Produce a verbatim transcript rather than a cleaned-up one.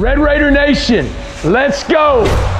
Red Raider Nation, let's go!